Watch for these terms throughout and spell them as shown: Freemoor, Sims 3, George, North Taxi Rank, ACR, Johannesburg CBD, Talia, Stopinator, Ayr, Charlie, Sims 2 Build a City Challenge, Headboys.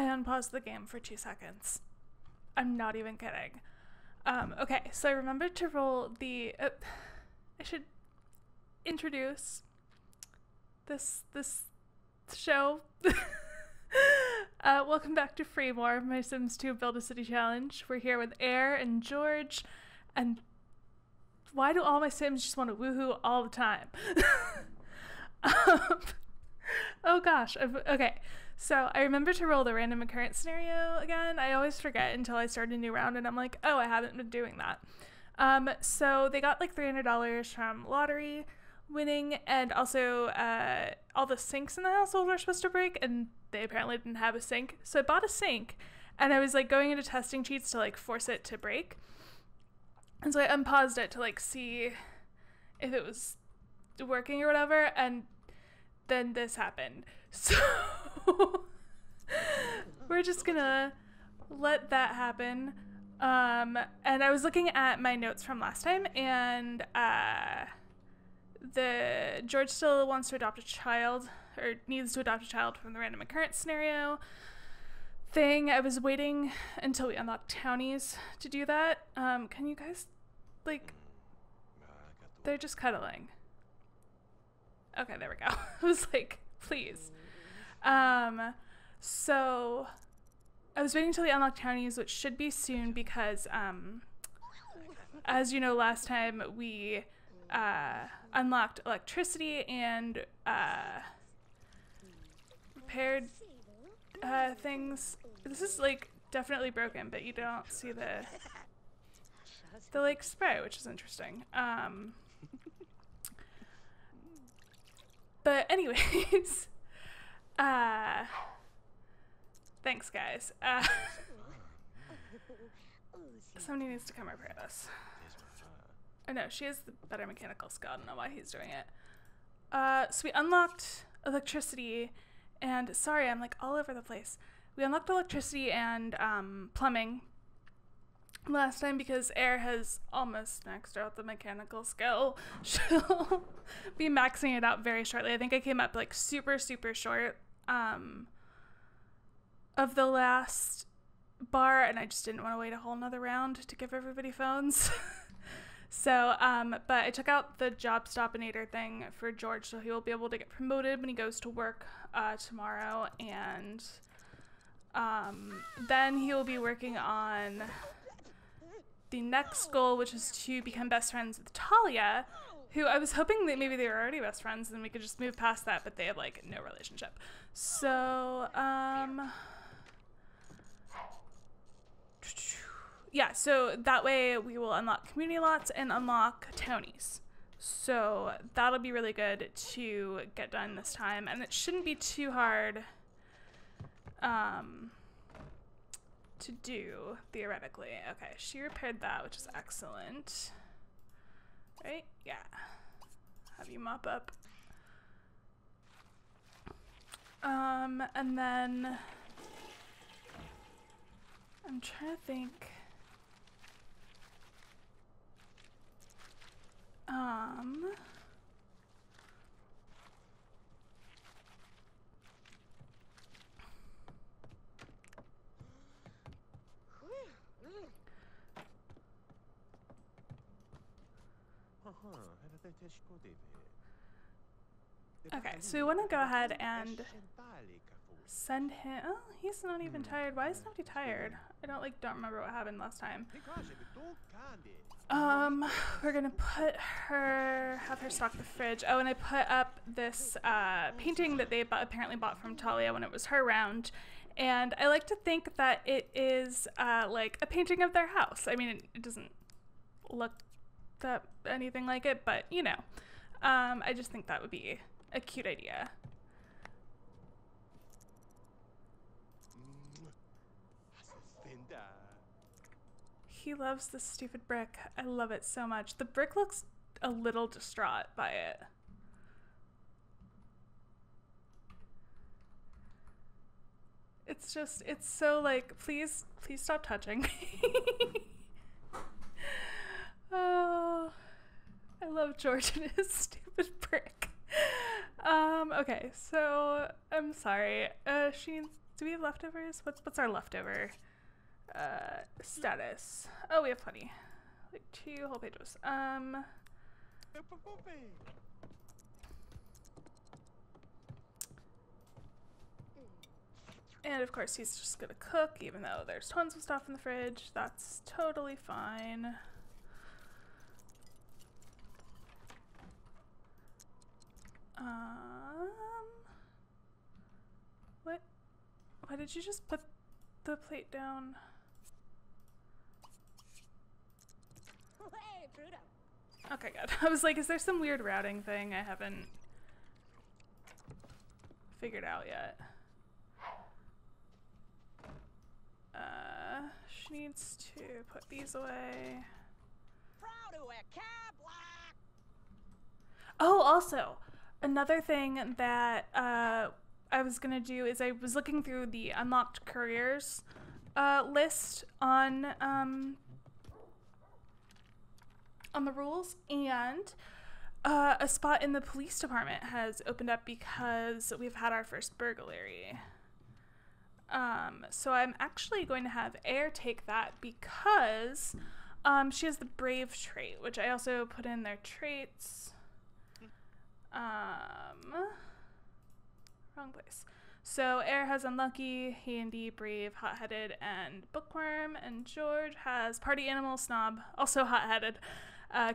I unpaused the game for 2 seconds. I'm not even kidding. Okay, so I remembered to roll the... I should introduce this show. Welcome back to Freemoor, my Sims 2 Build a City Challenge. We're here with Ayr and George, and why do all my Sims just want to woohoo all the time? Oh gosh, okay. So I remember to roll the random occurrence scenario again. I always forget until I start a new round and I'm like, oh, I haven't been doing that. So they got like $300 from lottery winning, and also all the sinks in the household were supposed to break, and they apparently didn't have a sink. So I bought a sink, and I was like going into testing cheats to like force it to break. And so I unpaused it to like see if it was working or whatever, and then this happened. So we're just gonna let that happen. And I was looking at my notes from last time, and George still wants to adopt a child, or needs to adopt a child from the random occurrence scenario thing. I was waiting until we unlocked townies to do that. Can you guys, like, they're just cuddling. Okay, there we go. I was like, please. So I was waiting till we unlocked townies, which should be soon, because as you know, last time we unlocked electricity and repaired things. This is like definitely broken, but you don't see the like spray, which is interesting. But anyways, thanks guys. Somebody needs to come repair this. Oh no, she has the better mechanical skill. I don't know why he's doing it. So we unlocked electricity and, sorry, I'm like all over the place. We unlocked electricity and plumbing last time because Ayr has almost maxed out the mechanical skill. She'll be maxing it out very shortly. I think I came up like super, super short of the last bar, and I just didn't want to wait a whole nother round to give everybody phones. So, but I took out the job stopinator thing for George, so he will be able to get promoted when he goes to work tomorrow, and then he will be working on the next goal, which is to become best friends with Talia, who I was hoping that maybe they were already best friends and we could just move past that, but they have like no relationship. So, yeah, so that way we will unlock community lots and unlock townies. So that'll be really good to get done this time, and it shouldn't be too hard to do, theoretically. Okay, she repaired that, which is excellent. Right? Yeah. Have you mop up. And then I'm trying to think. Okay, so we want to go ahead and send him. Oh, he's not even tired. Why is nobody tired? I don't remember what happened last time. We're gonna have her stock the fridge. Oh, and I put up this painting that they apparently bought from Talia when it was her round, and I like to think that it is like a painting of their house. I mean, it doesn't look that anything like it, but you know, I just think that would be a cute idea. He loves this stupid brick. I love it so much. The brick looks a little distraught by it. It's just, it's so like, please, please stop touching me. Oh, I love George and his stupid brick. Okay, so I'm sorry. She needs Do we have leftovers? What's our leftover status? Oh, we have plenty. Like 2 whole pages. And of course he's just gonna cook, even though there's tons of stuff in the fridge. That's totally fine. What? Why did you just put the plate down? Okay, good. I was like, is there some weird routing thing I haven't figured out yet? She needs to put these away. Oh, also, another thing that I was gonna do is I was looking through the unlocked couriers list on the rules, and a spot in the police department has opened up because we've had our first burglary. So I'm actually going to have Ayr take that because she has the brave trait, which I also put in their traits. Wrong place. So Ayr has unlucky, handy, brave, hot-headed, and bookworm, and George has party animal, snob, also hot-headed,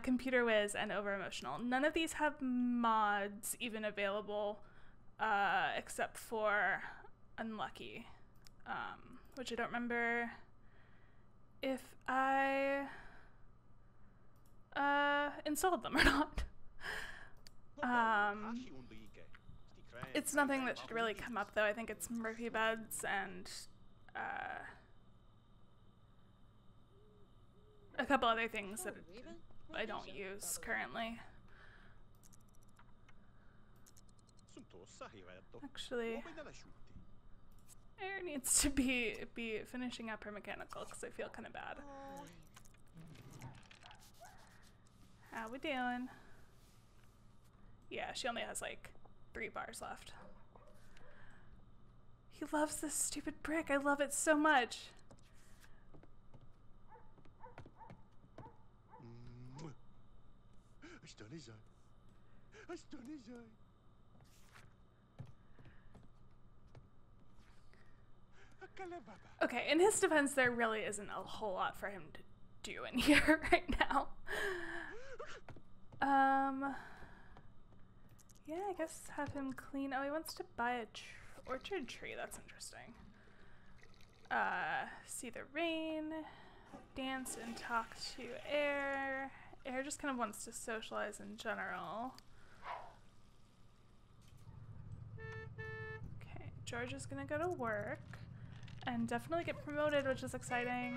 computer whiz, and over-emotional. None of these have mods even available except for unlucky. Which I don't remember if I installed them or not. It's nothing that should really come up though. I think it's Murphy beds and a couple other things that I don't use currently. Actually, Ayr needs to be finishing up her mechanical because I feel kind of bad. How we doing? Yeah, she only has like 3 bars left. He loves this stupid brick. I love it so much. Okay, in his defense, there really isn't a whole lot for him to do in here right now. Yeah, I guess have him clean. Oh, he wants to buy a orchard tree. That's interesting. See the rain, dance and talk to Ayr. Ayr just kind of wants to socialize in general. Okay, George is gonna go to work and definitely get promoted, which is exciting.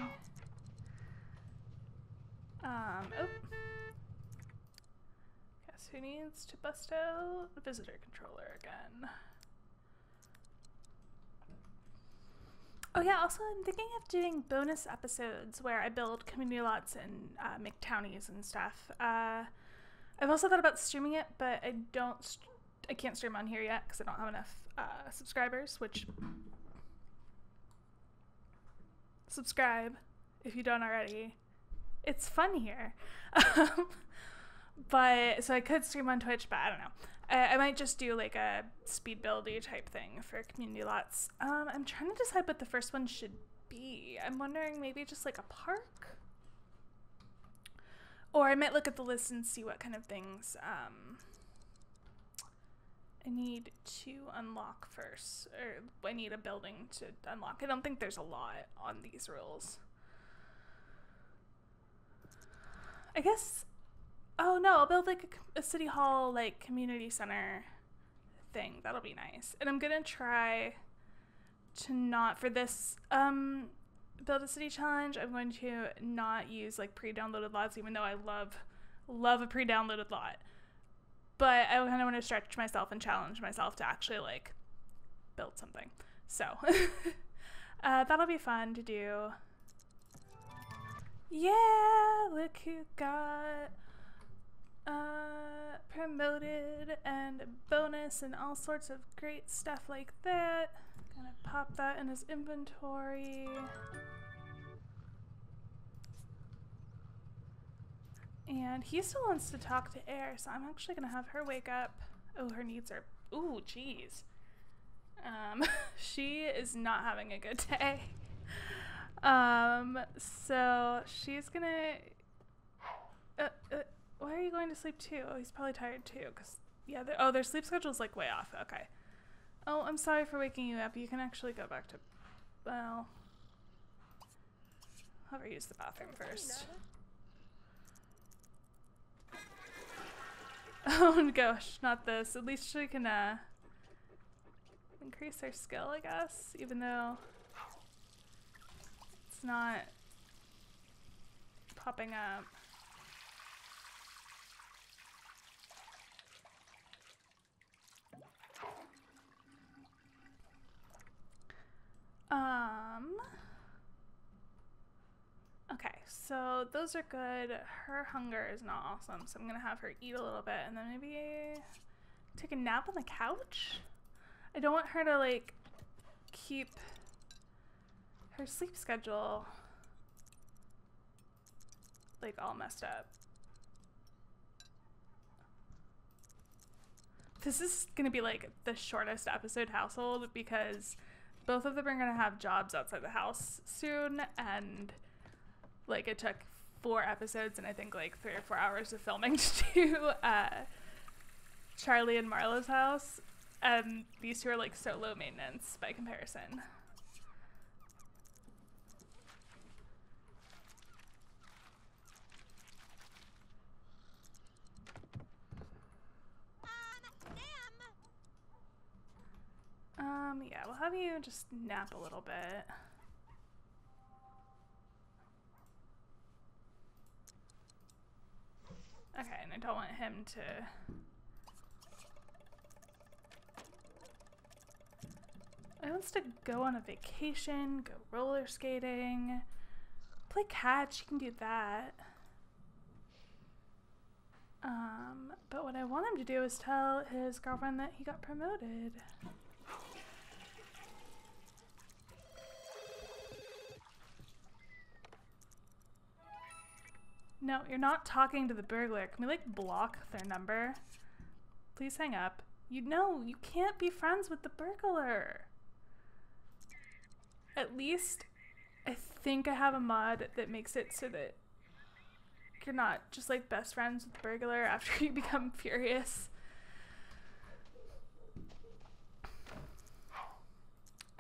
Oh. Who needs to bust out the visitor controller again? Oh yeah, also I'm thinking of doing bonus episodes where I build community lots and make townies and stuff. I've also thought about streaming it, but I can't stream on here yet because I don't have enough subscribers, which subscribe if you don't already. It's fun here. But, so I could stream on Twitch, but I don't know. I might just do like a speed buildy type thing for community lots. I'm trying to decide what the first one should be. I'm wondering maybe just like a park? Or I might look at the list and see what kind of things I need to unlock first. Or I need a building to unlock. I don't think there's a lot on these rules. I guess... Oh no, I'll build like a city hall, like community center thing. That'll be nice. And I'm gonna try to not, for this build a city challenge, I'm going to not use like pre-downloaded lots, even though I love a pre-downloaded lot. But I kind of want to stretch myself and challenge myself to actually like build something. So that'll be fun to do. Yeah, look who got promoted and a bonus and all sorts of great stuff like that. gonna pop that in his inventory. And he still wants to talk to Ayr, so I'm actually gonna have her wake up. Oh, her needs are, ooh, geez. She is not having a good day. So she's gonna, why are you going to sleep too? Oh, he's probably tired too, cause yeah, oh, their sleep schedule's like way off, okay. Oh, I'm sorry for waking you up. You can actually go back to, well, I'll use the bathroom first. Oh gosh, not this. At least she can increase her skill, I guess, even though it's not popping up. Okay, so those are good. Her hunger is not awesome, so I'm gonna have her eat a little bit and then maybe take a nap on the couch. I don't want her to like keep her sleep schedule like all messed up. This is gonna be like the shortest episode household because both of them are gonna have jobs outside the house soon, and like it took 4 episodes and I think like 3 or 4 hours of filming to do Charlie and Marlo's house, and these 2 are like so low maintenance by comparison. Yeah, we'll have you just nap a little bit. Okay, and I don't want him to he wants to go on a vacation, go roller skating, play catch, he can do that. But what I want him to do is tell his girlfriend that he got promoted. No, you're not talking to the burglar. Can we, like, block their number? Please hang up. You know, you can't be friends with the burglar. At least I think I have a mod that makes it so that you're not just, like, best friends with the burglar after you become furious.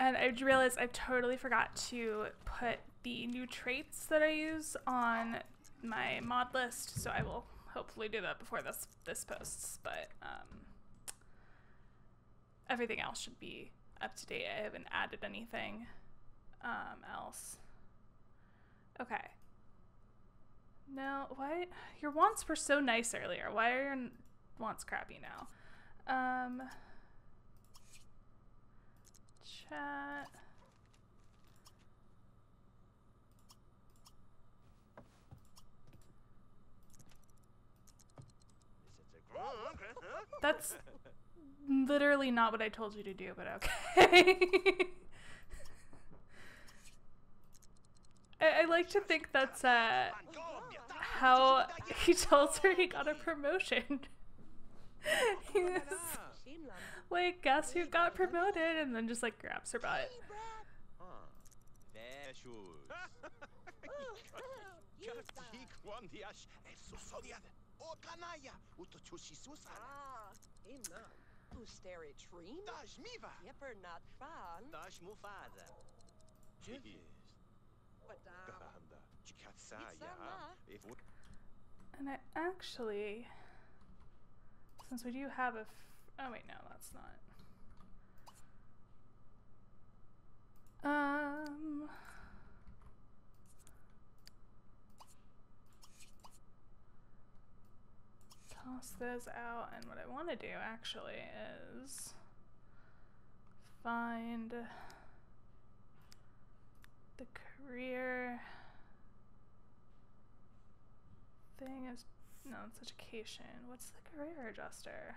And I realized I totally forgot to put the new traits that I use on my mod list, so I will hopefully do that before this posts, but everything else should be up to date. I haven't added anything else. Okay. No, why? Your wants were so nice earlier. Why are your wants crappy now? Chat. That's literally not what I told you to do, but okay. I like to think that's how he tells her he got a promotion. He was like, guess who got promoted, and then just like grabs her butt. And I actually, since we do have a oh wait, no, that's not. Toss those out, and what I want to do actually is find the career thing is no, it's education. What's the career adjuster?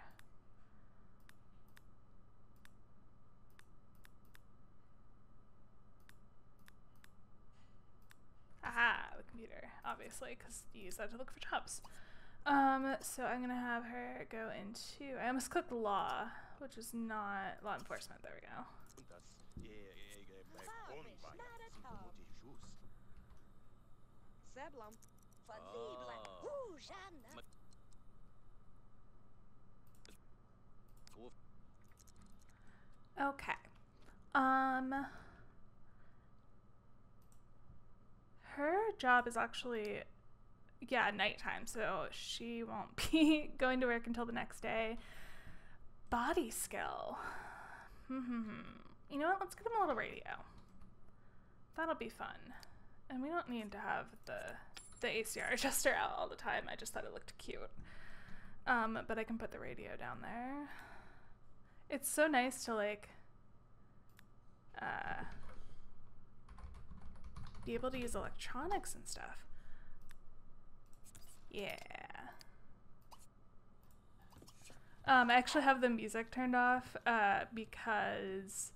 obviously, because you use that to look for jobs. So I'm gonna have her go into, I almost clicked law, which is not law enforcement, there we go. Okay. Her job is actually, yeah, nighttime, so she won't be going to work until the next day. Body skill. You know what? Let's get him a little radio. That'll be fun. And we don't need to have the ACR adjuster out all the time. I just thought it looked cute. But I can put the radio down there. It's so nice to, like, be able to use electronics and stuff. Yeah. I actually have the music turned off because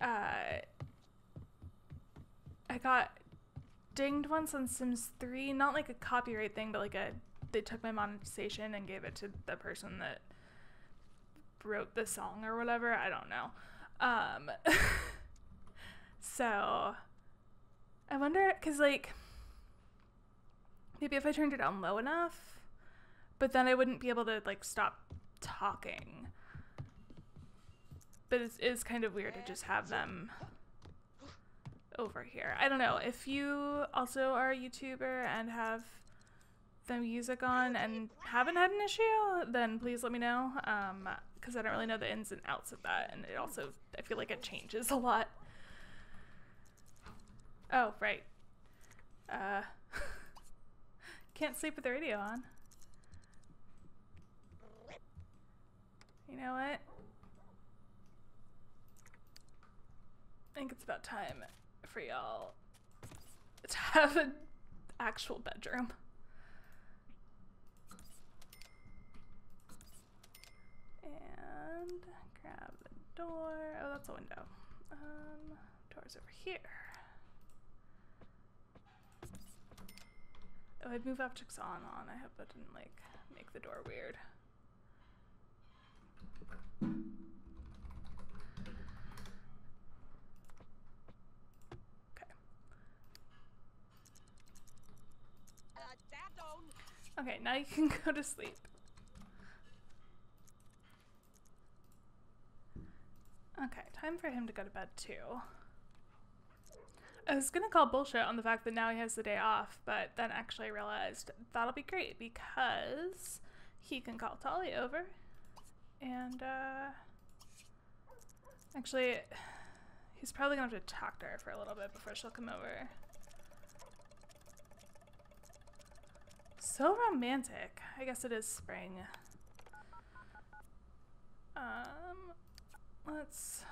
I got dinged once on Sims 3. Not like a copyright thing, but like a, they took my monetization and gave it to the person that wrote the song or whatever. I don't know. So I wonder, because like maybe if I turned it down low enough, but then I wouldn't be able to like stop talking. But it is kind of weird to just have them over here. I don't know, if you also are a YouTuber and have the music on and haven't had an issue, then please let me know, because I don't really know the ins and outs of that, and it also, I feel like it changes a lot. Oh, right. Can't sleep with the radio on. You know what? I think it's about time for y'all to have an actual bedroom. And grab the door. Oh, that's a window. Door's over here. Oh, I'd move objects on. I hope that didn't like make the door weird. Okay. Okay, now you can go to sleep. Okay, time for him to go to bed too. I was gonna call bullshit on the fact that now he has the day off, but then actually I realized that'll be great because he can call Talia over and actually he's probably gonna have to talk to her for a little bit before she'll come over. So romantic. I guess it is spring. Let's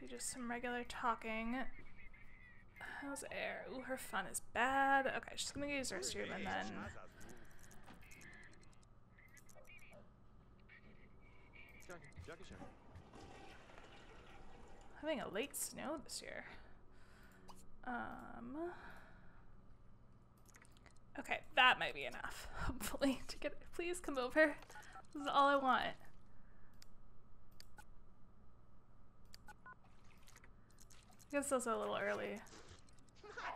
do just some regular talking. How's Ayr? Ooh, her fun is bad. Okay, she's gonna use her restroom and then... Having a late snow this year. Okay, that might be enough, hopefully, to get it. Please come over. This is all I want. I guess it's also a little early.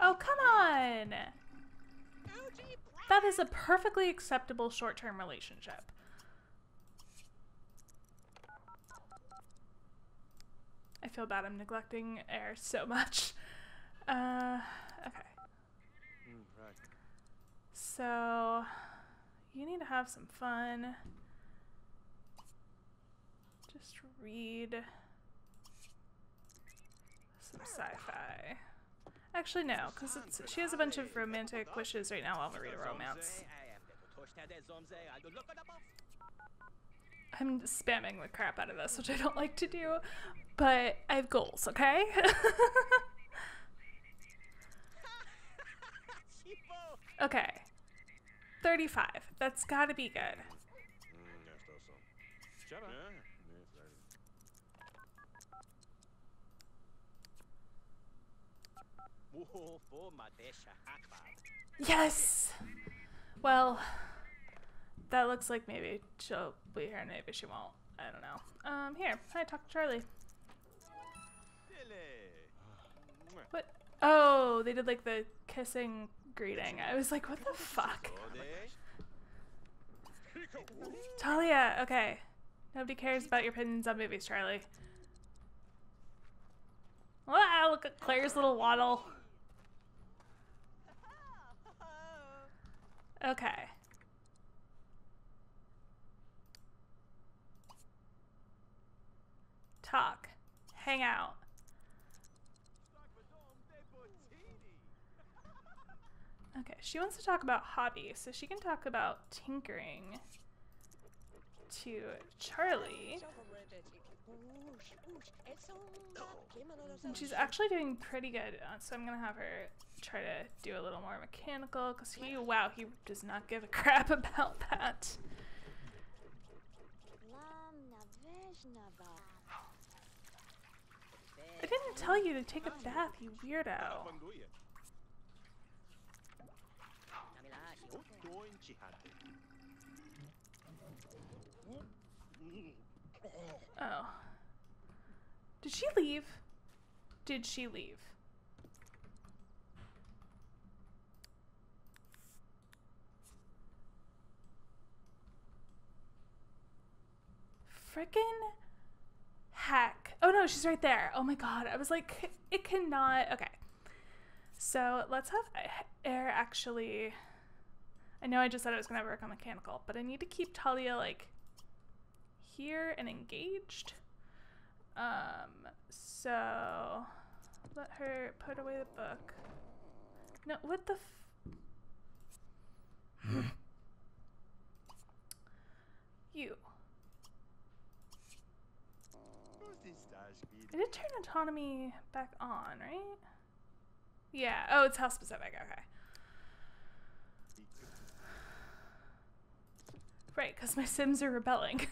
Oh, come on! That is a perfectly acceptable short-term relationship. I feel bad I'm neglecting Ayr so much. Okay. So, you need to have some fun. Just read. Sci-fi. Actually, no, because she has a bunch of romantic wishes right now. I'll read a romance. I'm spamming the crap out of this, which I don't like to do, but I have goals, okay? Okay. 35. That's gotta be good. Yes! Well, that looks like maybe she'll be here and maybe she won't. I don't know. Here. Hi, talk to Charlie. What? Oh, they did like the kissing greeting. I was like, what the fuck? Talia, okay. Nobody cares about your opinions on movies, Charlie. Wow, look at Claire's little waddle. Okay. Talk. Hang out. Okay, she wants to talk about hobbies, so she can talk about tinkering to Charlie. And she's actually doing pretty good, so I'm gonna have her try to do a little more mechanical, because he, wow, he does not give a crap about that. I didn't tell you to take a bath, you weirdo. Oh. Did she leave? Did she leave? Frickin' heck. Oh no, she's right there. Oh my god. I was like, it cannot. Okay. So let's have Ayr actually. I know I just said I was gonna work on mechanical, but I need to keep Talia like here and engaged. So let her put away the book. No, what the f you. It did turn autonomy back on, right? Yeah, oh, it's house specific, okay. Right, because my Sims are rebelling.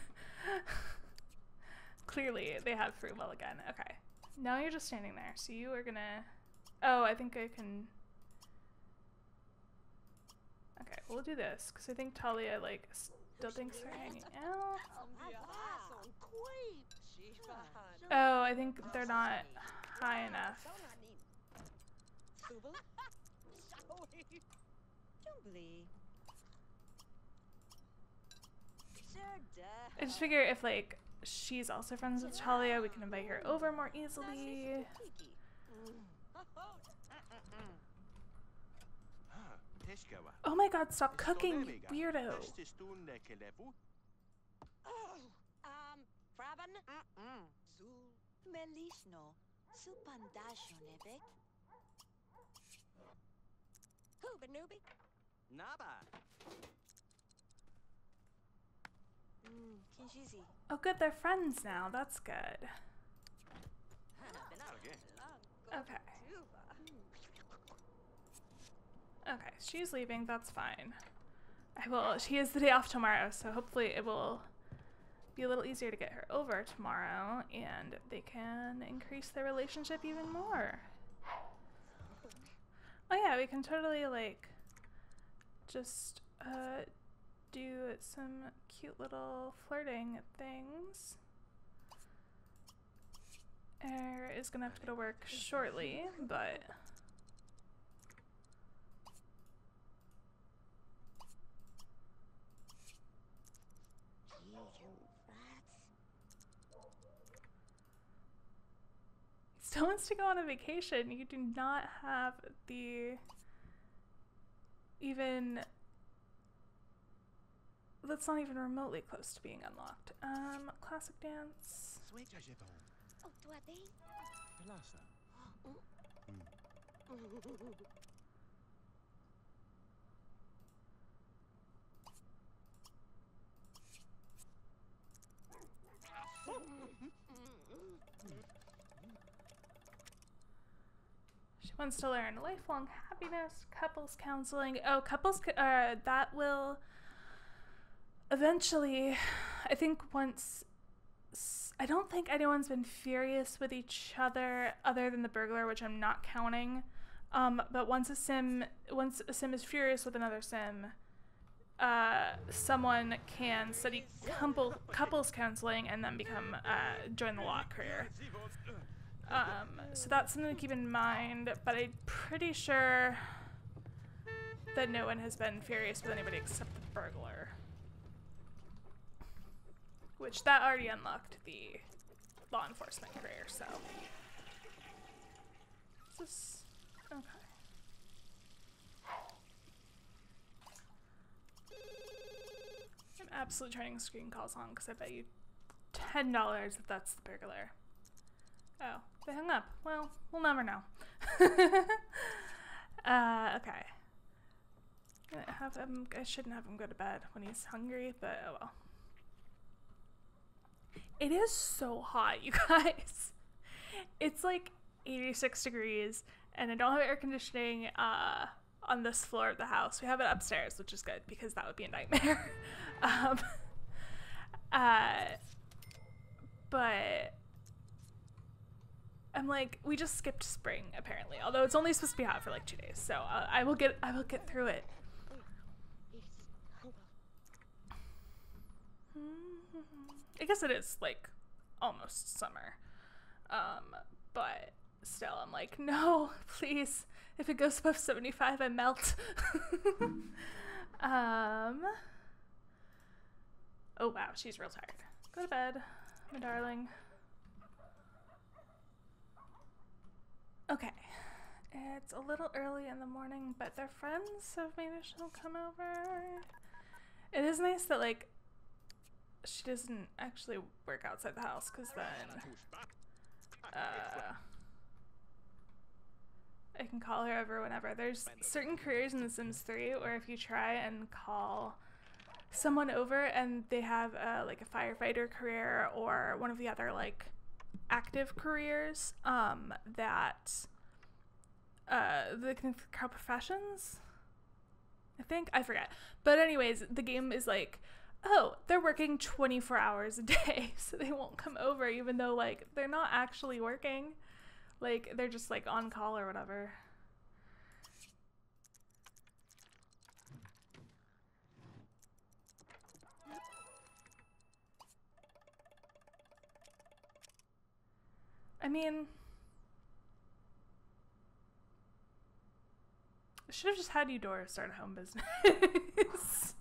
Clearly, they have free will again. Okay. Now you're just standing there, so you are gonna... Oh, I think I can... Okay, we'll do this, because I think Talia, like, still thinks they're hanging out. Oh, I think they're not high enough. I just figure if, like, she's also friends with Talia, we can invite her over more easily. Oh my god, stop cooking, you weirdo! Oh good, they're friends now, that's good. Okay. Okay, she's leaving, that's fine. I will, she has the day off tomorrow, so hopefully it will be a little easier to get her over tomorrow, and they can increase their relationship even more. Oh yeah, we can totally, like, just, do some cute little flirting things. Ayr is gonna have to go to work shortly, but still wants to go on a vacation. You do not have the even. That's not even remotely close to being unlocked. Classic dance. She wants to learn lifelong happiness, couples counseling. Oh, couples, that will. Eventually, I think once, I don't think anyone's been furious with each other other than the burglar, which I'm not counting. But once a sim is furious with another sim, someone can study couples counseling and then become join the law career. So that's something to keep in mind. But I'm pretty sure that no one has been furious with anybody except the burglar, which that already unlocked the law enforcement career. So is this okay? I'm absolutely turning screen calls on because I bet you $10 that that's the burglar. Oh, they hung up. Well, we'll never know. Okay. I shouldn't have him go to bed when he's hungry, but oh well. It is so hot, you guys. It's like 86 degrees, and I don't have air conditioning on this floor of the house. We have it upstairs, which is good because that would be a nightmare. But I'm like, we just skipped spring apparently, although it's only supposed to be hot for like 2 days, so I will get through it. I guess it is like almost summer, but still I'm like, no, please, if it goes above 75 I melt. Oh wow, she's real tired. Go to bed, my darling. Okay, it's a little early in the morning, but they're friends, so maybe she'll come over. It is nice that, like, she doesn't actually work outside the house, because then I can call her over whenever. There's certain careers in The Sims 3 where if you try and call someone over and they have, like, a firefighter career or one of the other, like, active careers that the professions, I think, I forget, but anyways, the game is like, oh, they're working 24 hours a day, so they won't come over even though, like, they're not actually working, like, they're just like on call or whatever. I mean, I should have just had Eudora start a home business.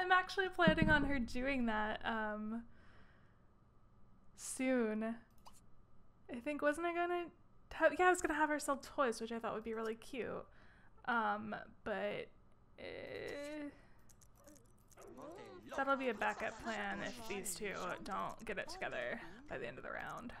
I'm actually planning on her doing that soon. I think, wasn't I gonna have, yeah, I was gonna have her sell toys, which I thought would be really cute. But that'll be a backup plan if these two don't get it together by the end of the round.